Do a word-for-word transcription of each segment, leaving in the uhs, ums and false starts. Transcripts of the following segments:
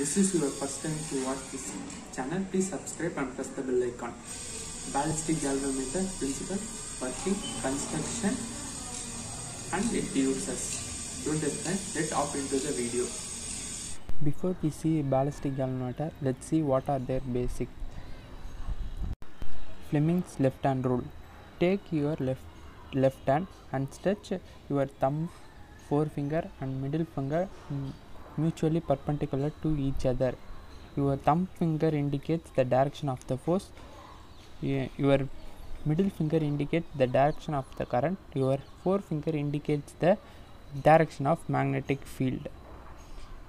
this is your first time to watch this channel, please subscribe and press the bell icon. Ballistic galvanometer principle, working, construction and it uses. Don't explain, let's hop into the video. Before we see ballistic galvanometer, let's see what are their basics. Fleming's left hand rule. Take your left left hand and stretch your thumb, forefinger and middle finger mutually perpendicular to each other. Your thumb finger indicates the direction of the force. Your middle finger indicates the direction of the current. Your forefinger indicates the direction of magnetic field.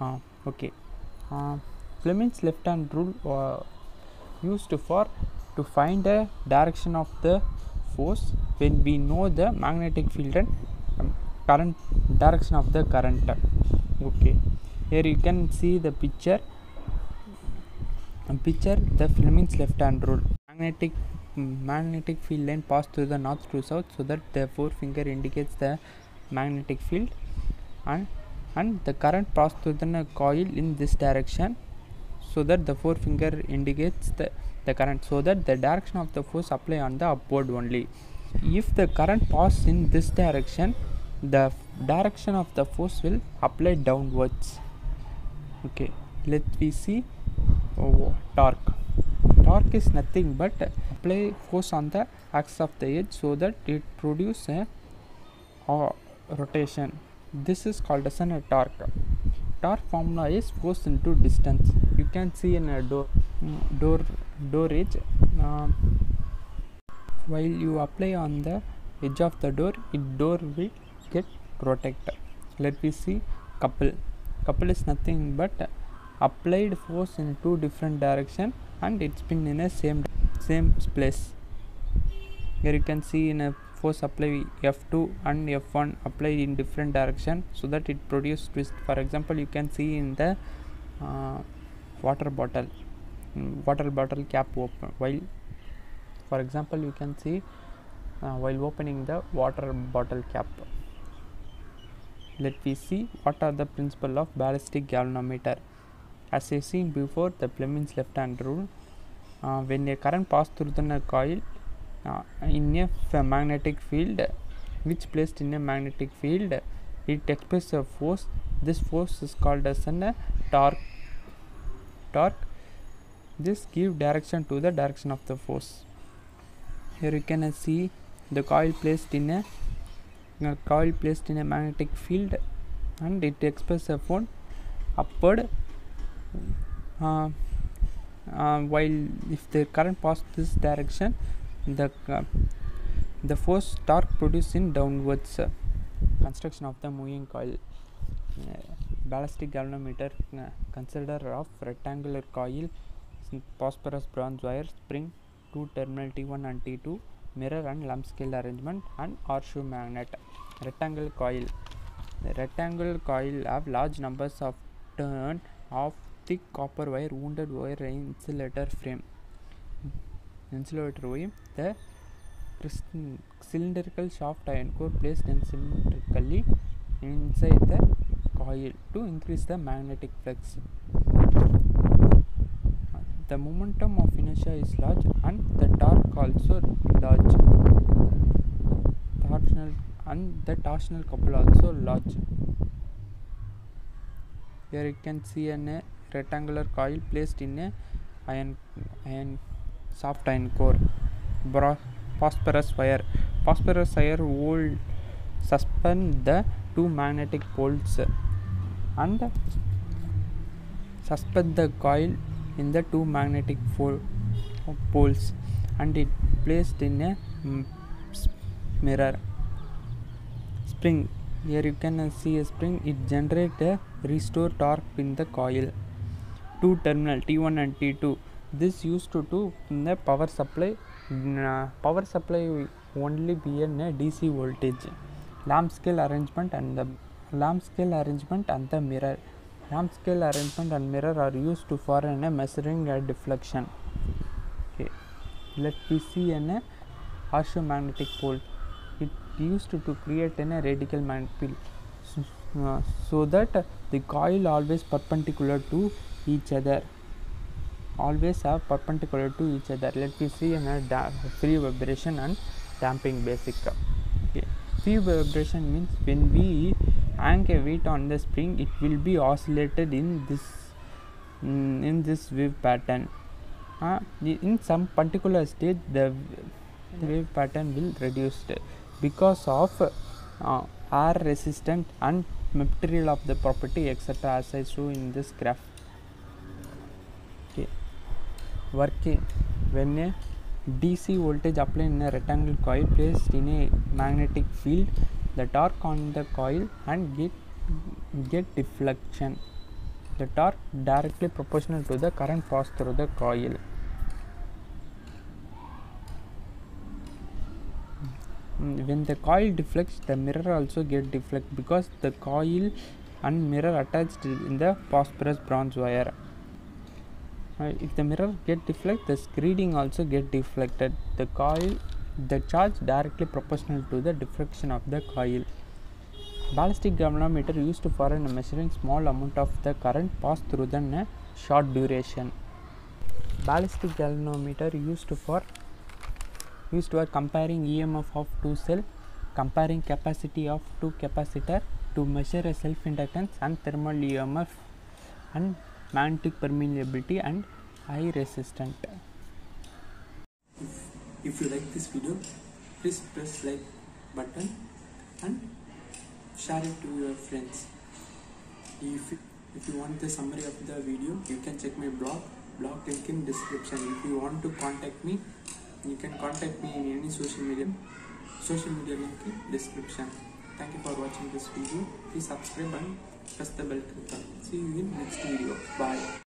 Uh, okay. Uh, Fleming's left hand rule uh, used for to find the direction of the force when we know the magnetic field and um, current direction of the current. Okay. Here you can see the picture. Um, picture the Fleming's left hand rule. Magnetic magnetic field line pass through the north to south, so that the forefinger indicates the magnetic field, and and the current pass through the coil in this direction, so that the forefinger indicates the the current, so that the direction of the force apply on the upward only. If the current passes in this direction, the direction of the force will apply downwards. Okay, let me see. Oh, torque. Torque is nothing but apply force on the axis of the edge so that it produces a uh, rotation. This is called as a torque. Torque formula is force into distance. You can see in a door door door edge. Uh, while you apply on the edge of the door, it door will get rotated. Let me see couple. Couple is nothing but applied force in two different direction and it's been in a same same place. Here you can see in a force apply F two and F one applied in different direction, so that it produces twist. For example, you can see in the uh, water bottle water bottle cap open. While for example you can see uh, while opening the water bottle cap. Let me see what are the principle of ballistic galvanometer. As I seen before, the Fleming's left hand rule, uh, when a current passes through the coil uh, in a magnetic field, which placed in a magnetic field, it expresses a force. This force is called as a torque. Torque. This gives direction to the direction of the force. Here you can see the coil placed in a, a coil placed in a magnetic field, and it expresses a force upward. Uh, uh, while if the current passes this direction, the uh, the force torque produced in downwards. Uh, construction of the moving coil. Uh, ballistic galvanometer uh, consider of rectangular coil, phosphorus bronze wire, spring, two terminal T one and T two, mirror and lump scale arrangement, and horseshoe magnet. Rectangular coil. The rectangular coil have large numbers of turn of thick copper wire wounded wire insulator frame. Insulator frame. The cylindrical shaft iron core placed in symmetrically inside the coil to increase the magnetic flux. The momentum of inertia is large and the torque also large. Torsional and the torsional couple also large. Here you can see an rectangular coil placed in a iron, iron soft iron core. Bro, phosphorus wire. Phosphorus wire would suspend the two magnetic poles and suspend the coil in the two magnetic poles, and it placed in a mirror. Spring. Here you can see a spring. It generates a restore torque in the coil. Two terminal T one and T two. This used to do in the power supply. Uh, power supply only be in a D C voltage. Lamp scale arrangement and the lamp scale arrangement and the mirror. Lamp scale arrangement and mirror are used to for an, uh, measuring a uh, deflection. Okay. Let me see an uh, horseshoe magnetic pole. It used to, to create an uh, radical magnetic field, so, uh, so that uh, the coil always perpendicular to each other, always are perpendicular to each other. Let me see in a free vibration and damping basic. Okay. Free vibration means when we hang a weight on the spring, it will be oscillated in this in this wave pattern. Uh, in some particular state, the wave pattern will reduce because of uh, R resistant and material of the property, et cetera, as I show in this graph. Okay. Working when a D C voltage applied in a rectangle coil placed in a magnetic field, the torque on the coil and get get deflection. The torque directly proportional to the current passed through the coil. When the coil deflects, the mirror also get deflect because the coil and mirror attached in the phosphorus bronze wire. Uh, if the mirror get deflect, the reading also get deflected. The coil, the charge directly proportional to the deflection of the coil. Ballistic galvanometer used for measuring small amount of the current passed through the short duration. Ballistic galvanometer used for used for comparing E M F of two cell, comparing capacity of two capacitor to measure a self inductance and thermal E M F and magnetic permeability and high resistance. If, if you like this video, please press like button and share it to your friends. If, if you want the summary of the video, you can check my blog, blog link in description. If you want to contact me, you can contact me in any social media, social media link in description. Thank you for watching this video. Please subscribe and press the bell icon. See you in next video. Bye.